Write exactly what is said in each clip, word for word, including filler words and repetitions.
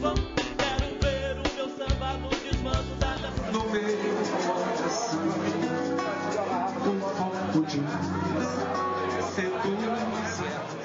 trovão. Quero ver o meu samba no desmanto da nação. No meio do assim, um pouco de seduz.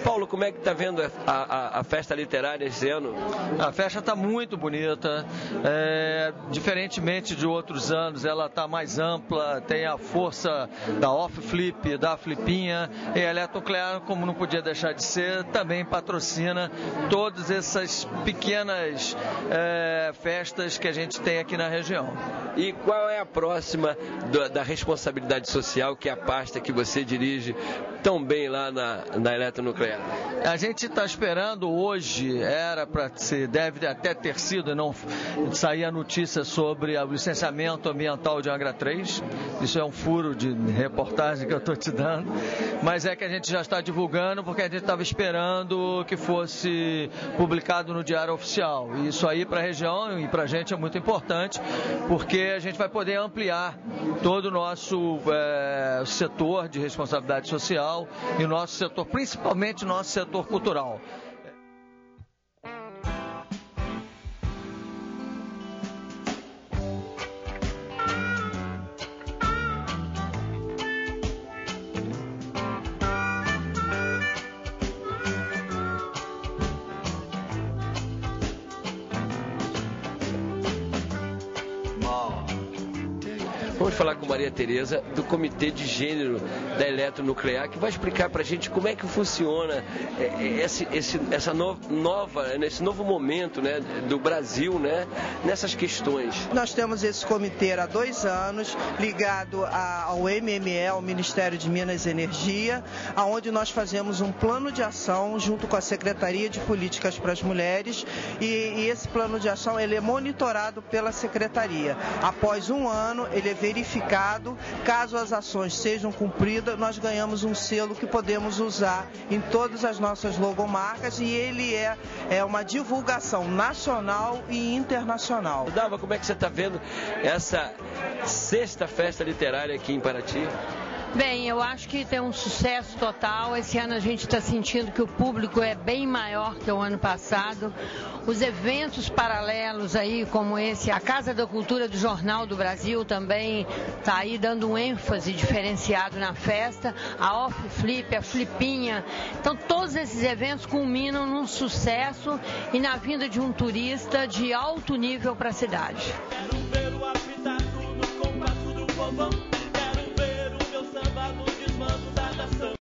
Paulo, como é que está vendo a, a, a festa literária esse ano? A festa está muito bonita, é, diferentemente de outros anos, ela está mais ampla, tem a força da Off Flip, da Flipinha, e a Eletronuclear, como não podia deixar de ser, também patrocina todas essas pequenas é, festas que a gente tem aqui na região. E qual é a próxima do, da responsabilidade social, que é a pasta que você dirige tão bem lá na, na Eletronuclear? A gente está esperando hoje, era para se deve até ter sido, não sair a notícia sobre o licenciamento ambiental de Angra três. Isso é um furo de reportagem que eu estou te dando, mas é que a gente já está divulgando porque a gente estava esperando que fosse publicado no Diário Oficial. E isso aí para a região e para a gente é muito importante, porque a gente vai poder ampliar todo o nosso é, setor de responsabilidade social e o nosso setor, principalmente nosso setor cultural. Vamos falar com Maria Teresa, do Comitê de Gênero da Eletronuclear, que vai explicar para a gente como é que funciona esse, esse, essa no, nova, esse novo momento, né, do Brasil, né, nessas questões. Nós temos esse comitê há dois anos, ligado ao M M E, ao Ministério de Minas e Energia, onde nós fazemos um plano de ação junto com a Secretaria de Políticas para as Mulheres, e, e esse plano de ação ele é monitorado pela Secretaria. Após um ano, ele é verificado, caso as ações sejam cumpridas, nós ganhamos um selo que podemos usar em todas as nossas logomarcas, e ele é, é uma divulgação nacional e internacional. Dava, como é que você está vendo essa sexta festa literária aqui em Paraty? Bem, eu acho que tem um sucesso total. Esse ano a gente está sentindo que o público é bem maior que o ano passado. Os eventos paralelos aí, como esse, a Casa da Cultura do Jornal do Brasil também está aí dando um ênfase diferenciado na festa. A Off Flip, a Flipinha. Então, todos esses eventos culminam num sucesso e na vinda de um turista de alto nível para a cidade.